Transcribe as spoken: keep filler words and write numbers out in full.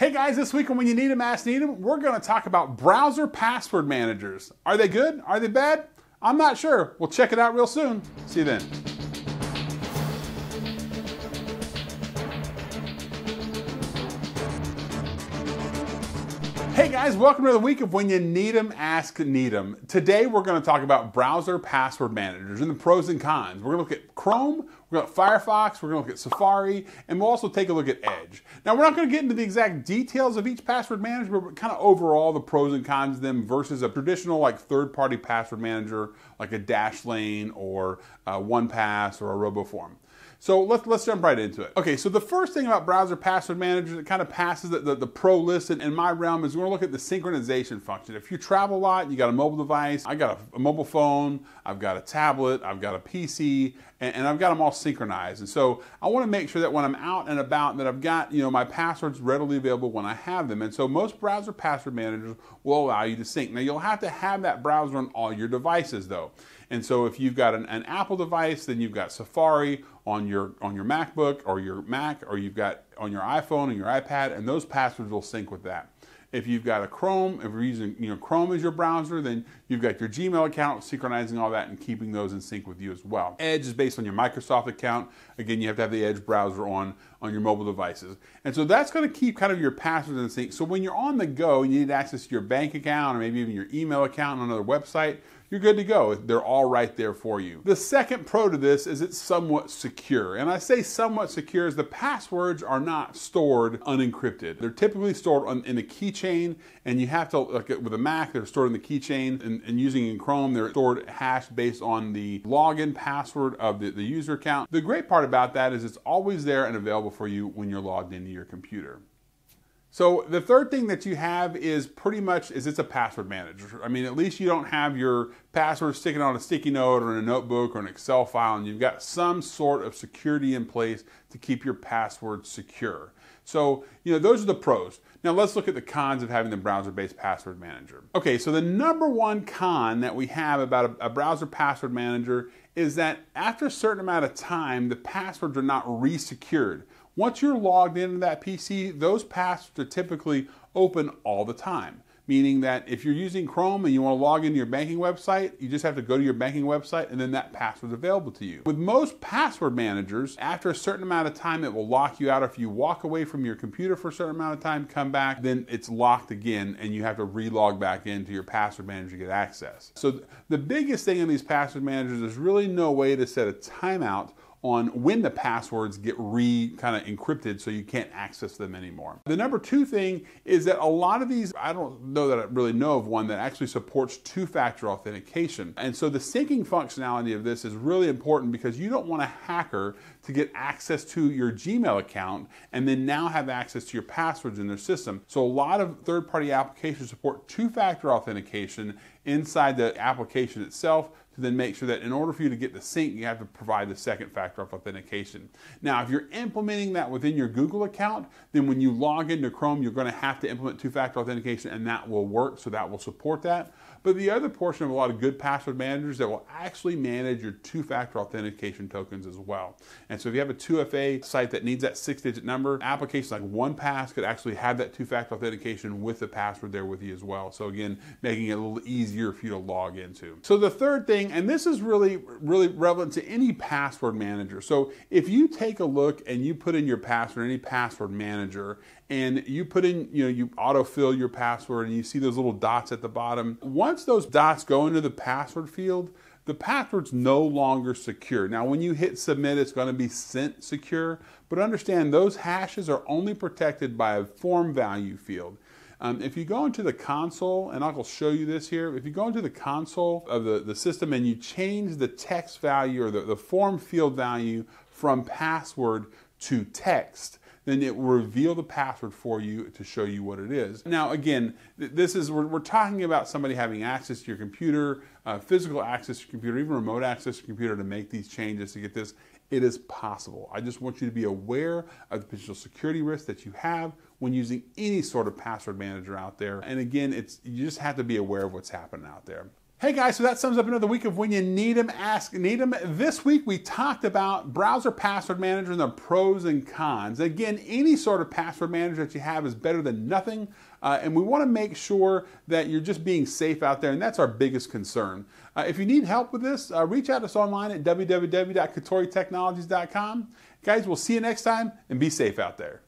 Hey guys, this week on When You Need 'Em, Ask Need'em, we're going to talk about browser password managers. Are they good? Are they bad? I'm not sure. We'll check it out real soon. See you then. Hey guys, welcome to the week of When You Need 'Em, Ask Need'em. Today we're going to talk about browser password managers and the pros and cons. We're going to look at Chrome, we're going to look at Firefox, we're going to look at Safari, and we'll also take a look at Edge. Now we're not going to get into the exact details of each password manager, but kind of overall the pros and cons of them versus a traditional like third-party password manager like a Dashlane or a OnePass or a RoboForm. So let's, let's jump right into it. Okay, so the first thing about browser password managers that kind of passes the, the, the pro list in, in my realm is we're gonna look at the synchronization function. If you travel a lot, you got a mobile device, I got a, a mobile phone, I've got a tablet, I've got a P C, and, and I've got them all synchronized. And so I wanna make sure that when I'm out and about that I've got, you know, my passwords readily available when I have them. And so most browser password managers will allow you to sync. Now you'll have to have that browser on all your devices though. And so if you've got an, an Apple device, then you've got Safari on your on your MacBook or your Mac, or you've got on your iPhone and your iPad, and those passwords will sync with that. If you've got a Chrome, if you're using you know Chrome as your browser, then you've got your Gmail account synchronizing all that and keeping those in sync with you as well. Edge is based on your Microsoft account. Again, you have to have the Edge browser on on your mobile devices. And so that's going to keep kind of your passwords in sync. So when you're on the go and you need access to your bank account or maybe even your email account on another website, you're good to go. They're all right there for you. The second pro to this is it's somewhat secure. And I say somewhat secure is the passwords are not stored unencrypted. They're typically stored on, in the keychain, and you have to, like with a Mac, they're stored in the keychain, and, and using in Chrome, they're stored hashed based on the login password of the, the user account. The great part about that is it's always there and available for you when you're logged into your computer. So the third thing that you have is pretty much is it's a password manager. I mean, at least you don't have your password sticking on a sticky note or in a notebook or an Excel file, and you've got some sort of security in place to keep your password secure. So, you know, those are the pros. Now let's look at the cons of having the browser-based password manager. Okay, so the number one con that we have about a, a browser password manager is that after a certain amount of time, the passwords are not re-secured. Once you're logged into that P C, those passwords are typically open all the time. Meaning that if you're using Chrome and you want to log into your banking website, you just have to go to your banking website and then that password is available to you. With most password managers, after a certain amount of time, it will lock you out. If you walk away from your computer for a certain amount of time, come back, then it's locked again and you have to re-log back into your password manager to get access. So the biggest thing in these password managers, there's really no way to set a timeout on when the passwords get re kind of encrypted so you can't access them anymore. The number two thing is that a lot of these, I don't know that I really know of one that actually supports two-factor authentication. And so the syncing functionality of this is really important because you don't want a hacker to get access to your Gmail account and then now have access to your passwords in their system. So a lot of third-party applications support two-factor authentication inside the application itself, to then make sure that in order for you to get the sync, you have to provide the second factor of authentication. Now, if you're implementing that within your Google account, then when you log into Chrome, you're going to have to implement two-factor authentication and that will work, so that will support that. But the other portion of a lot of good password managers that will actually manage your two-factor authentication tokens as well. And so if you have a two F A site that needs that six-digit number, applications like OnePass could actually have that two-factor authentication with the password there with you as well. So again, making it a little easier for you to log into. So the third thing, and this is really, really relevant to any password manager. So if you take a look and you put in your password, any password manager, and you put in, you know, you autofill your password and you see those little dots at the bottom. Once those dots go into the password field, the password's no longer secure. Now, when you hit submit, it's going to be sent secure, but understand those hashes are only protected by a form value field. Um, if you go into the console, and I'll show you this here, if you go into the console of the, the system and you change the text value or the, the form field value from password to text, then it will reveal the password for you to show you what it is. Now again, this is we're, we're talking about somebody having access to your computer, uh, physical access to your computer, even remote access to your computer to make these changes to get this. It is possible. I just want you to be aware of the potential security risks that you have when using any sort of password manager out there. And again, it's you just have to be aware of what's happening out there. Hey guys, so that sums up another week of When You Need 'Em, Ask Need 'Em. This week we talked about browser password manager and the pros and cons. Again, any sort of password manager that you have is better than nothing. Uh, and we want to make sure that you're just being safe out there, and that's our biggest concern. Uh, if you need help with this, uh, reach out to us online at w w w dot katori technologies dot com. Guys, we'll see you next time, and be safe out there.